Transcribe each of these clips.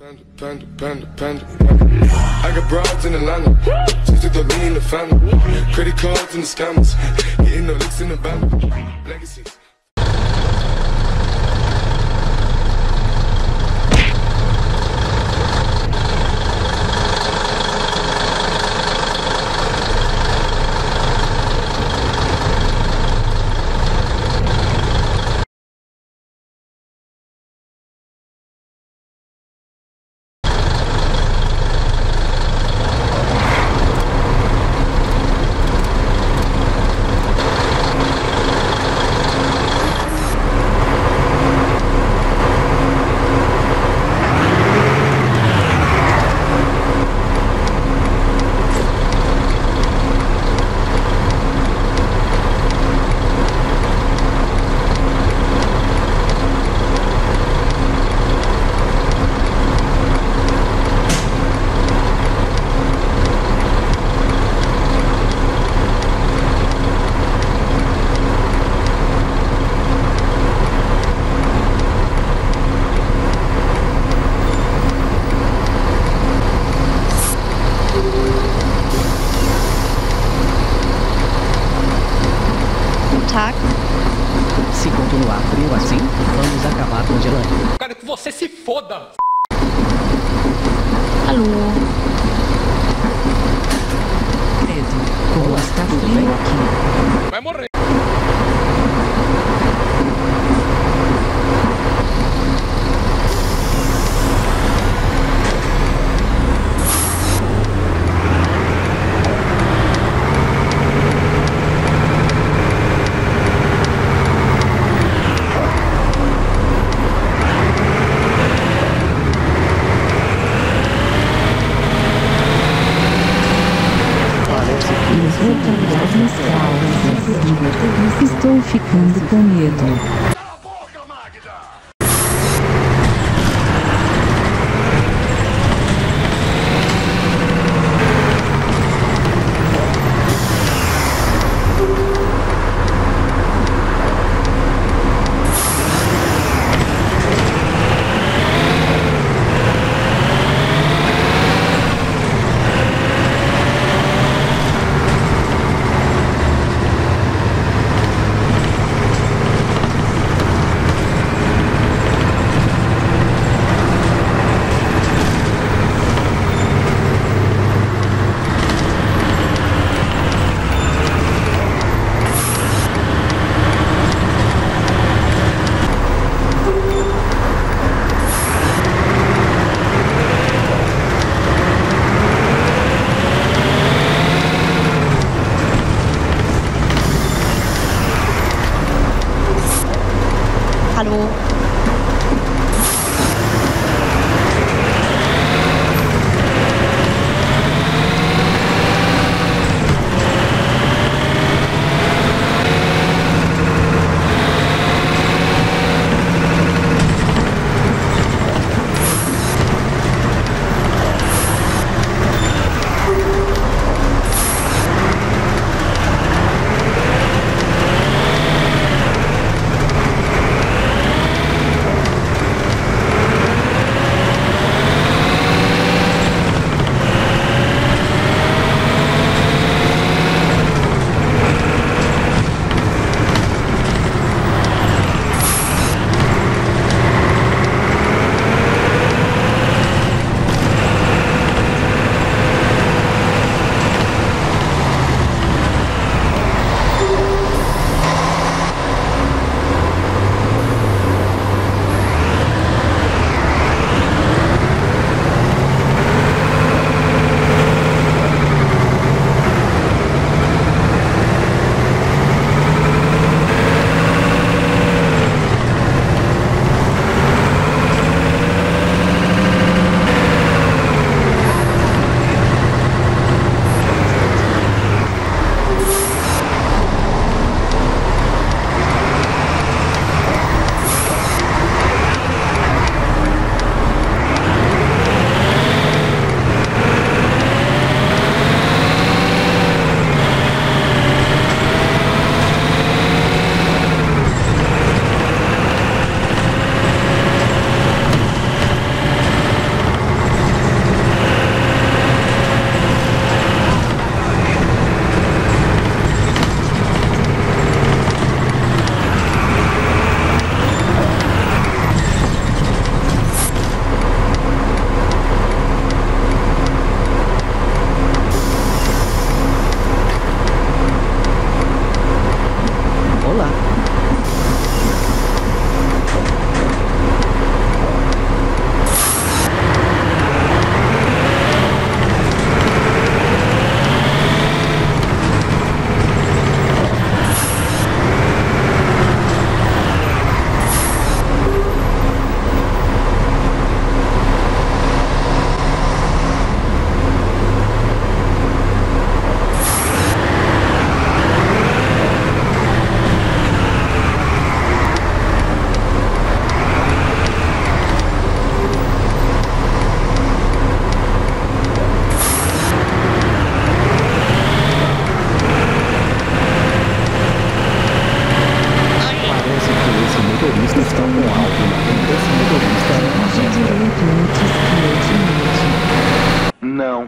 I got broads in Atlanta, just to throw me in the family. Credit cards and the scammers, getting no licks in the band. Legacies. Se continuar frio assim, vamos acabar com o gelante. Cara, que você se foda! Alô? Pedro, como está frio aqui? Vai morrer! Estou ficando com medo. Antes que eu te mate. Não.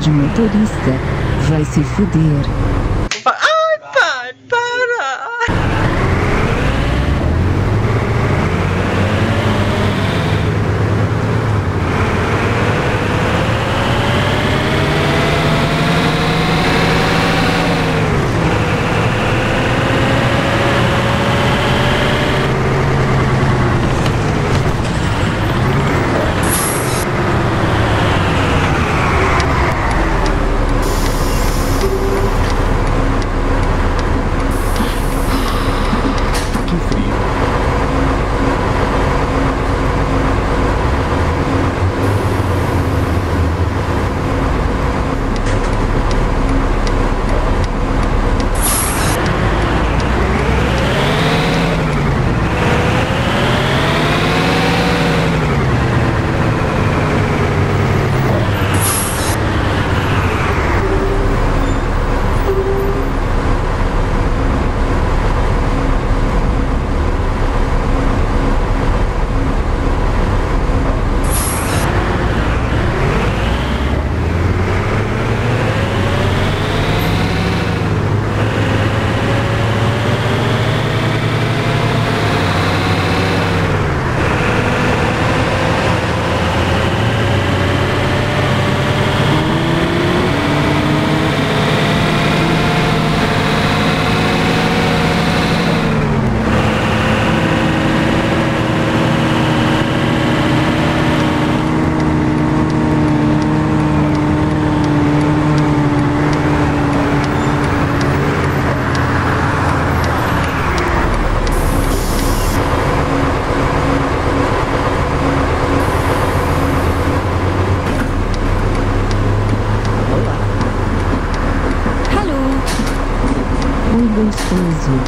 De motorista, vai se fuder. Ai, pai, para! Gostoso.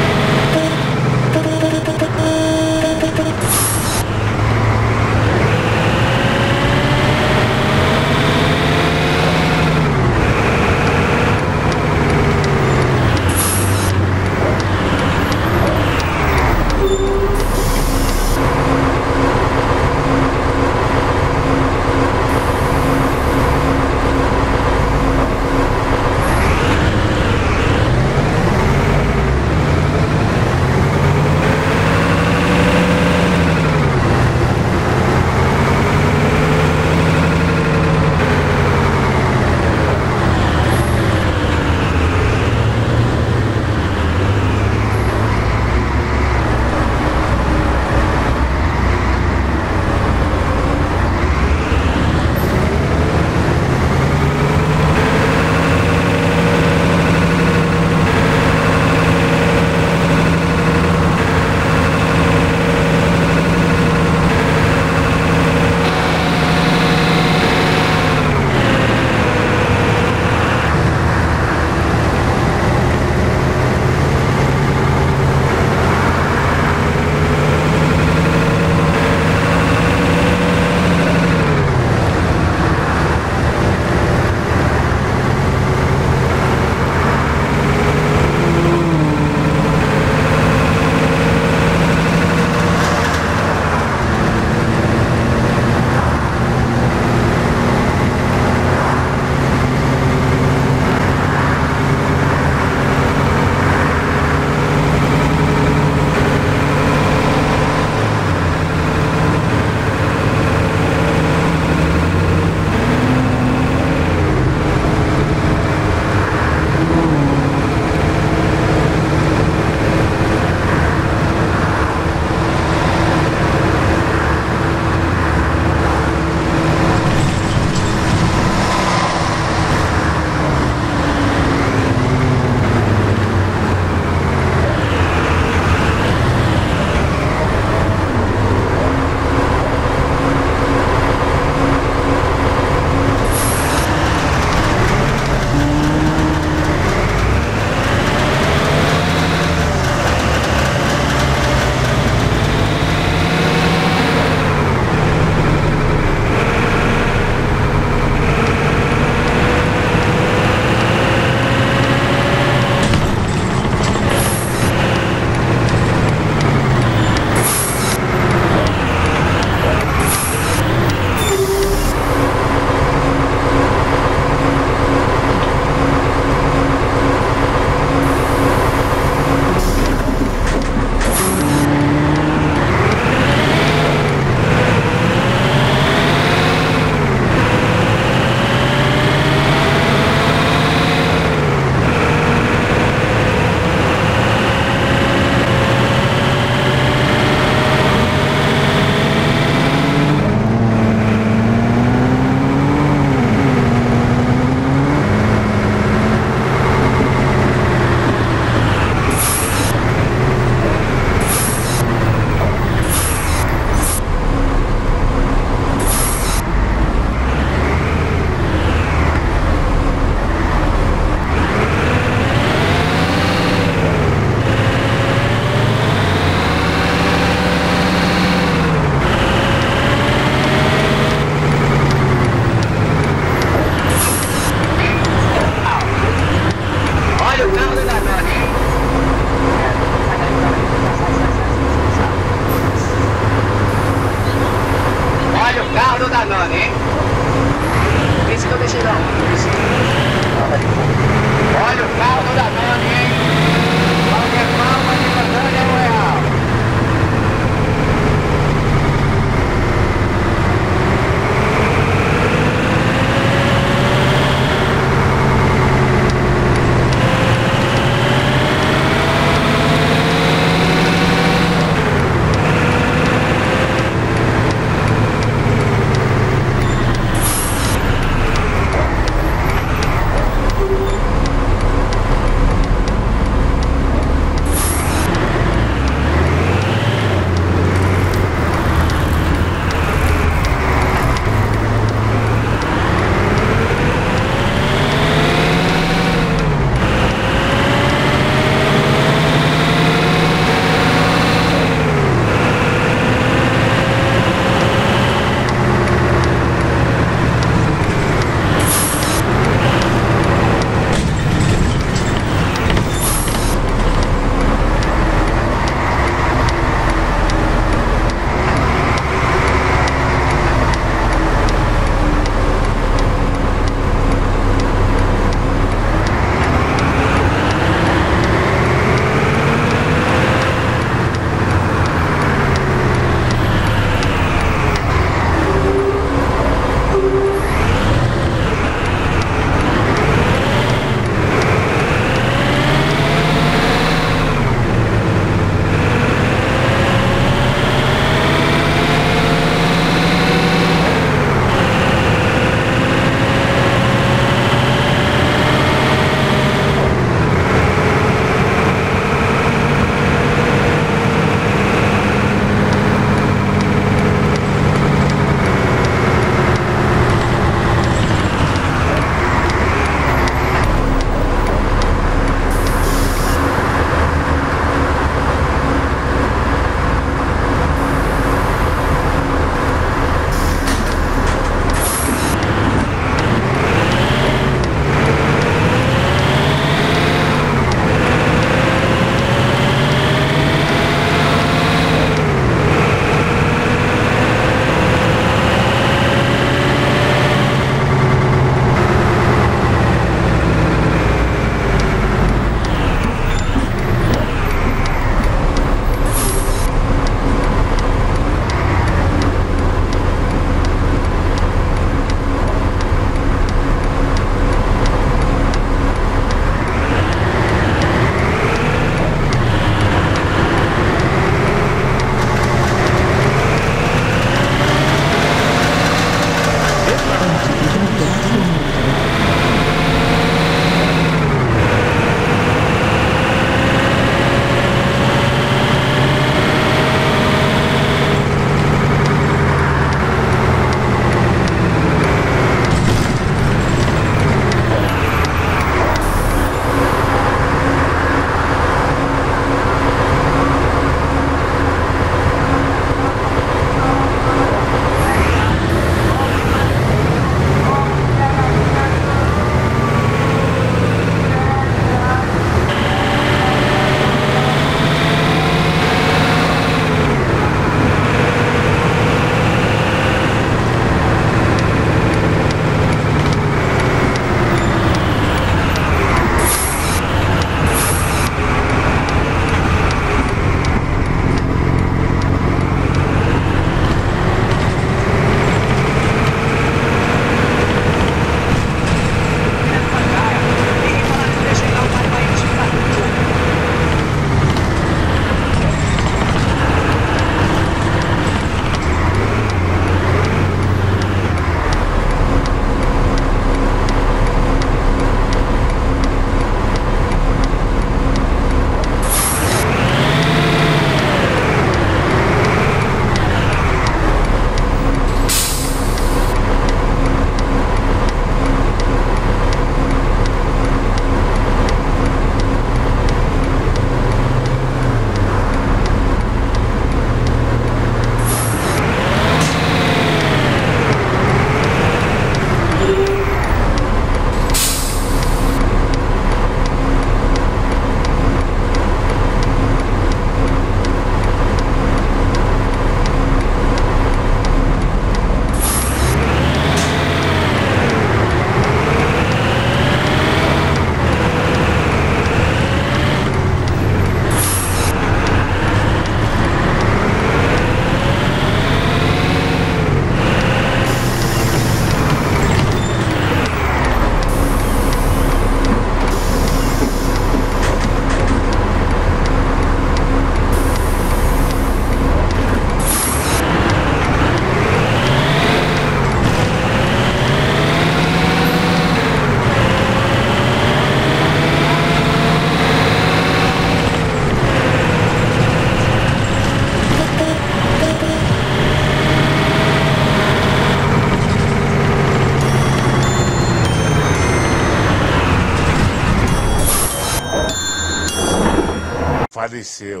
venceu.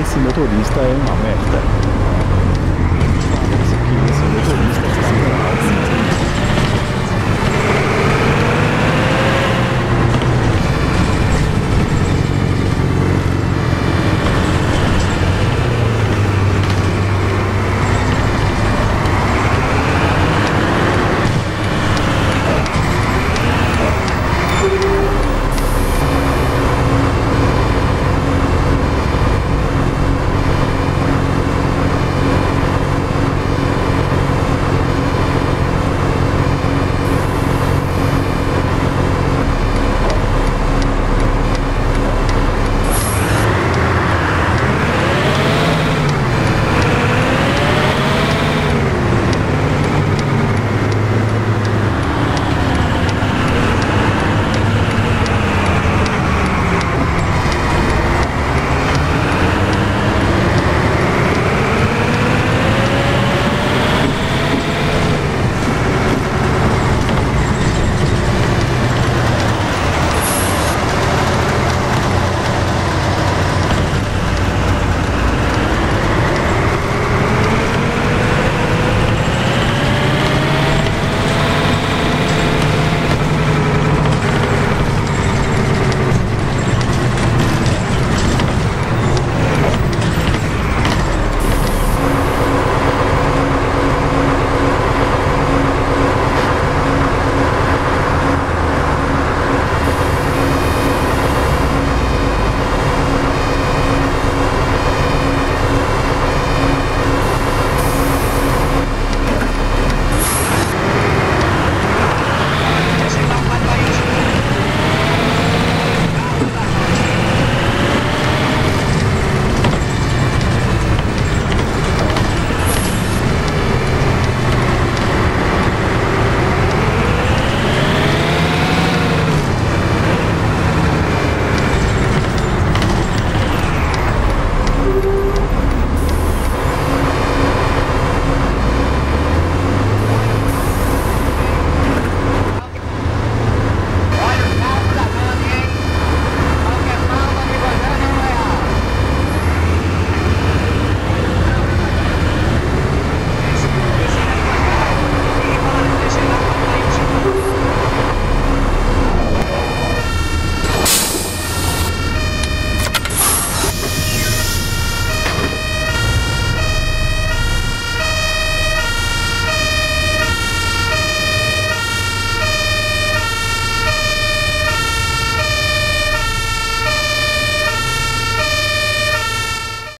Esse motorista é uma merda.